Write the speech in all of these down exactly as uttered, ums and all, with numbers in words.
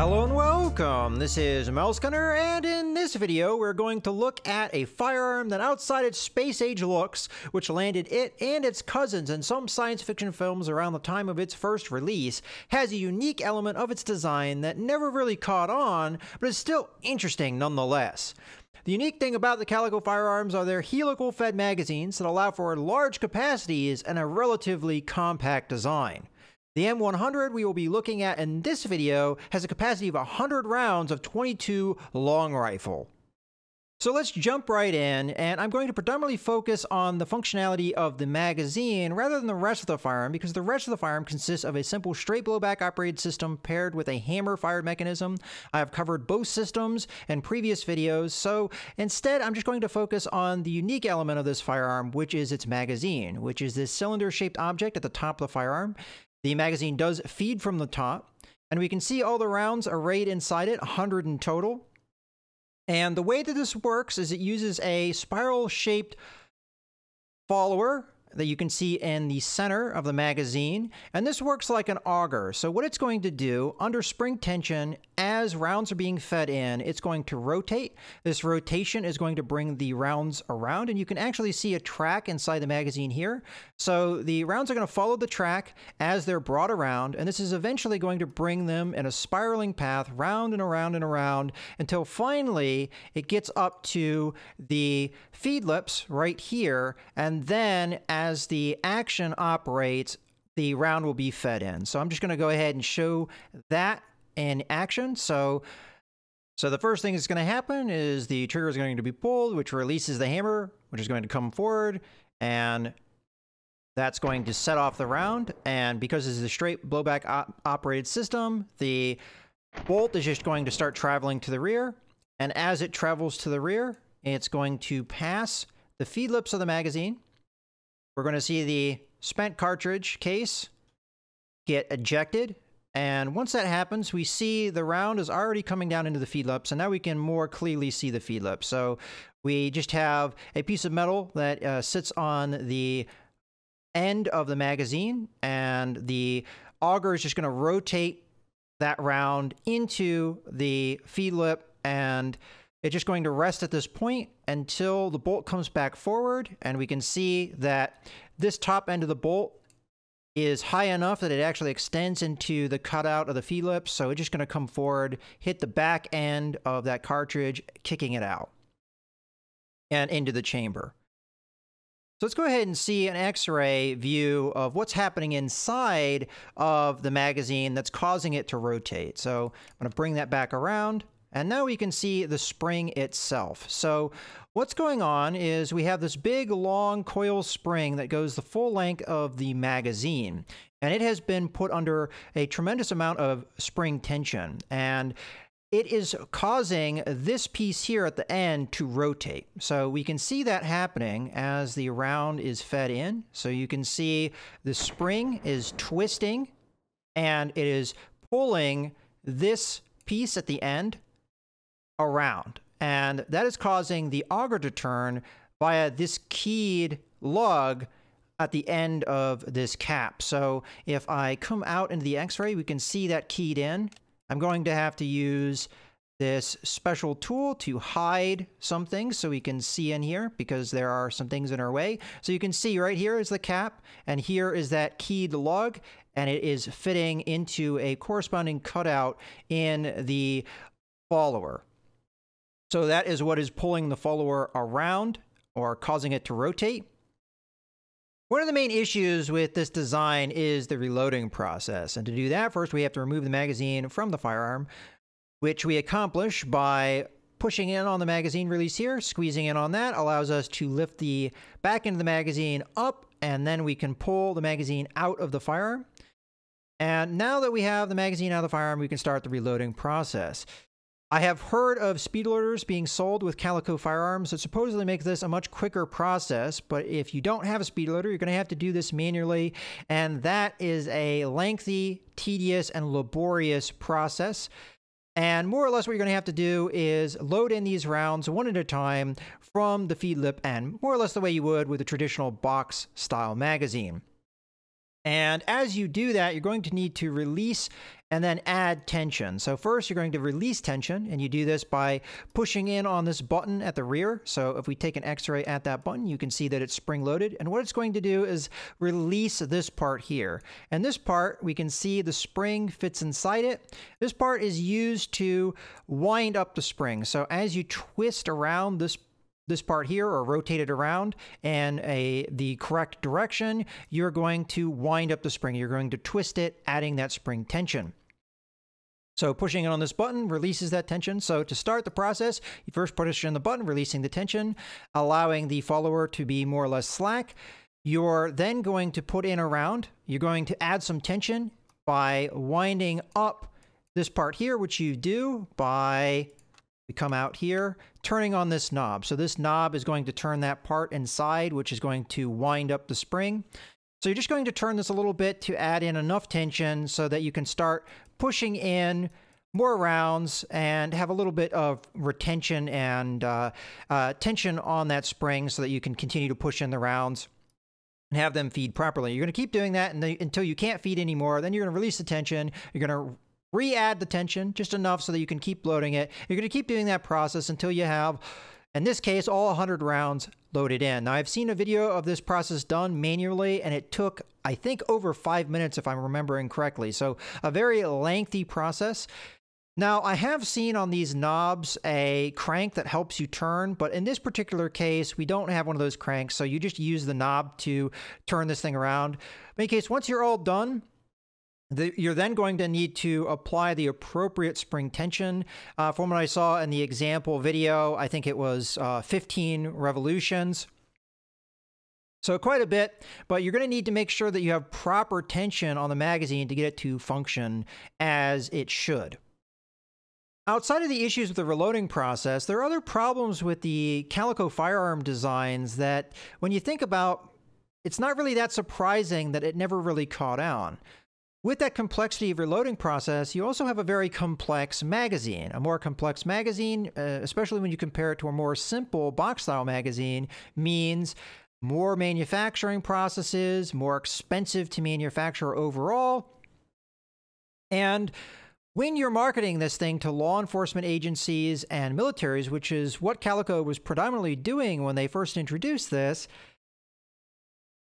Hello and welcome, this is MouseGunner, and in this video we're going to look at a firearm that outside its space age looks, which landed it and its cousins in some science fiction films around the time of its first release, has a unique element of its design that never really caught on, but is still interesting nonetheless. The unique thing about the Calico firearms are their helical-fed magazines that allow for large capacities and a relatively compact design. The M one hundred we will be looking at in this video has a capacity of one hundred rounds of twenty-two long rifle. So let's jump right in, and I'm going to predominantly focus on the functionality of the magazine rather than the rest of the firearm, because the rest of the firearm consists of a simple straight blowback operated system paired with a hammer-fired mechanism. I have covered both systems in previous videos, so instead I'm just going to focus on the unique element of this firearm, which is its magazine, which is this cylinder-shaped object at the top of the firearm. The magazine does feed from the top, and we can see all the rounds arrayed inside it, one hundred in total. And the way that this works is it uses a spiral-shaped follower that you can see in the center of the magazine, and this works like an auger. So what it's going to do, under spring tension, as rounds are being fed in, it's going to rotate. This rotation is going to bring the rounds around, and you can actually see a track inside the magazine here. So the rounds are going to follow the track as they're brought around, and this is eventually going to bring them in a spiraling path round and around and around until finally it gets up to the feed lips right here, and then as As the action operates, the round will be fed in. So I'm just going to go ahead and show that in action. So, so the first thing that's going to happen is the trigger is going to be pulled, which releases the hammer, which is going to come forward, and that's going to set off the round. And because this is a straight blowback op operated system, the bolt is just going to start traveling to the rear. And as it travels to the rear, it's going to pass the feed lips of the magazine. We're going to see the spent cartridge case get ejected, and once that happens, we see the round is already coming down into the feed lips, and now we can more clearly see the feed lips. So we just have a piece of metal that uh, sits on the end of the magazine, and the auger is just going to rotate that round into the feed lip, and it's just going to rest at this point until the bolt comes back forward, and we can see that this top end of the bolt is high enough that it actually extends into the cutout of the feed lip, so it's just going to come forward, hit the back end of that cartridge, kicking it out, and into the chamber. So let's go ahead and see an X-ray view of what's happening inside of the magazine that's causing it to rotate. So I'm going to bring that back around. And now we can see the spring itself. So what's going on is we have this big, long coil spring that goes the full length of the magazine. And it has been put under a tremendous amount of spring tension. And it is causing this piece here at the end to rotate. So we can see that happening as the round is fed in. So you can see the spring is twisting, and it is pulling this piece at the end around, and that is causing the auger to turn via this keyed lug at the end of this cap. So if I come out into the X-ray, we can see that keyed in. I'm going to have to use this special tool to hide some things so we can see in here, because there are some things in our way. So you can see right here is the cap, and here is that keyed lug, and it is fitting into a corresponding cutout in the follower. So that is what is pulling the follower around, or causing it to rotate. One of the main issues with this design is the reloading process. And to do that, first we have to remove the magazine from the firearm, which we accomplish by pushing in on the magazine release here. Squeezing in on that allows us to lift the back end of the magazine up, and then we can pull the magazine out of the firearm. And now that we have the magazine out of the firearm, we can start the reloading process. I have heard of speed loaders being sold with Calico firearms that supposedly make this a much quicker process, but if you don't have a speed loader, you're going to have to do this manually, and that is a lengthy, tedious, and laborious process. And more or less what you're going to have to do is load in these rounds one at a time from the feed lip end, more or less the way you would with a traditional box-style magazine. And as you do that, you're going to need to release and then add tension. So first you're going to release tension, and you do this by pushing in on this button at the rear. So if we take an X-ray at that button, you can see that it's spring-loaded. And what it's going to do is release this part here. And this part, we can see the spring fits inside it. This part is used to wind up the spring. So as you twist around this this part here, or rotate it around in a the correct direction, you're going to wind up the spring. You're going to twist it, adding that spring tension. So pushing it on this button releases that tension. So to start the process, you first push in the button, releasing the tension, allowing the follower to be more or less slack. You're then going to put in a round. You're going to add some tension by winding up this part here, which you do by, we come out here, turning on this knob. So this knob is going to turn that part inside, which is going to wind up the spring. So you're just going to turn this a little bit to add in enough tension so that you can start pushing in more rounds and have a little bit of retention and uh, uh, tension on that spring so that you can continue to push in the rounds and have them feed properly. You're going to keep doing that until you can't feed anymore. Then you're going to release the tension. You're going to re-add the tension just enough so that you can keep loading it. You're going to keep doing that process until you have, in this case, all one hundred rounds loaded in. Now, I've seen a video of this process done manually, and it took, I think, over five minutes if I'm remembering correctly. So a very lengthy process. Now, I have seen on these knobs a crank that helps you turn, but in this particular case, we don't have one of those cranks, so you just use the knob to turn this thing around. In any case, once you're all done, The, you're then going to need to apply the appropriate spring tension. Uh, from what I saw in the example video, I think it was uh, fifteen revolutions. So quite a bit, but you're going to need to make sure that you have proper tension on the magazine to get it to function as it should. Outside of the issues with the reloading process, there are other problems with the Calico firearm designs that, when you think about, it's not really that surprising that it never really caught on. With that complexity of reloading process, you also have a very complex magazine. A more complex magazine, uh, especially when you compare it to a more simple box-style magazine, means more manufacturing processes, more expensive to manufacture overall. And when you're marketing this thing to law enforcement agencies and militaries, which is what Calico was predominantly doing when they first introduced this,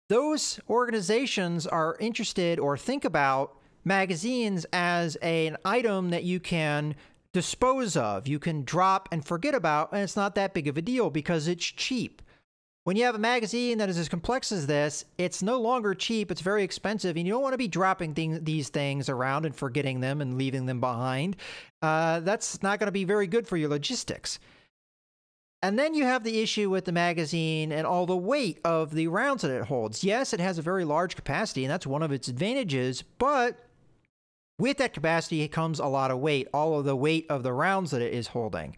those organizations are interested or think about magazines as a, an item that you can dispose of, you can drop and forget about, and it's not that big of a deal because it's cheap. When you have a magazine that is as complex as this, it's no longer cheap, it's very expensive, and you don't want to be dropping things, these things around and forgetting them and leaving them behind. Uh, that's not going to be very good for your logistics. And then you have the issue with the magazine and all the weight of the rounds that it holds. Yes, it has a very large capacity, and that's one of its advantages, but with that capacity comes a lot of weight, all of the weight of the rounds that it is holding.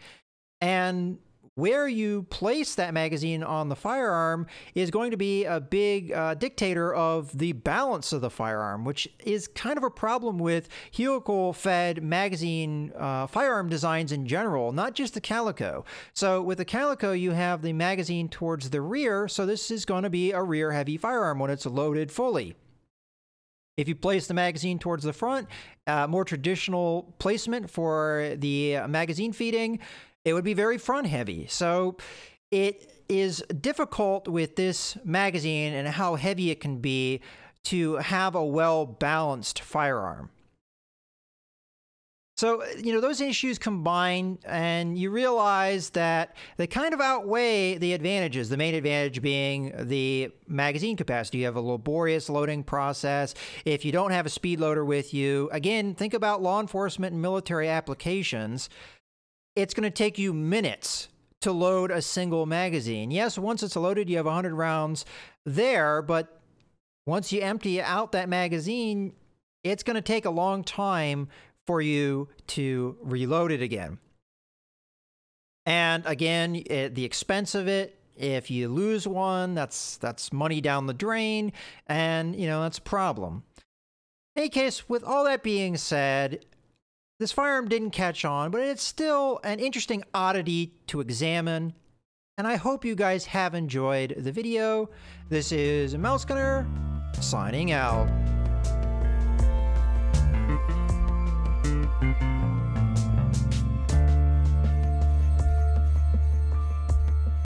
And where you place that magazine on the firearm is going to be a big uh, dictator of the balance of the firearm, which is kind of a problem with helical-fed magazine uh, firearm designs in general, not just the Calico. So with the Calico, you have the magazine towards the rear, so this is going to be a rear-heavy firearm when it's loaded fully. If you place the magazine towards the front, uh, more traditional placement for the uh, magazine feeding, it would be very front heavy. So it is difficult with this magazine and how heavy it can be to have a well-balanced firearm. So, you know, those issues combine, and you realize that they kind of outweigh the advantages, the main advantage being the magazine capacity. You have a laborious loading process. If you don't have a speed loader with you, again, think about law enforcement and military applications. It's going to take you minutes to load a single magazine. Yes, once it's loaded, you have one hundred rounds there, but once you empty out that magazine, it's going to take a long time for you to reload it again. And again, it, the expense of it, if you lose one, that's, that's money down the drain, and, you know, that's a problem. In any case, with all that being said, this firearm didn't catch on, but it's still an interesting oddity to examine, and I hope you guys have enjoyed the video. This is MouseGunner, signing out.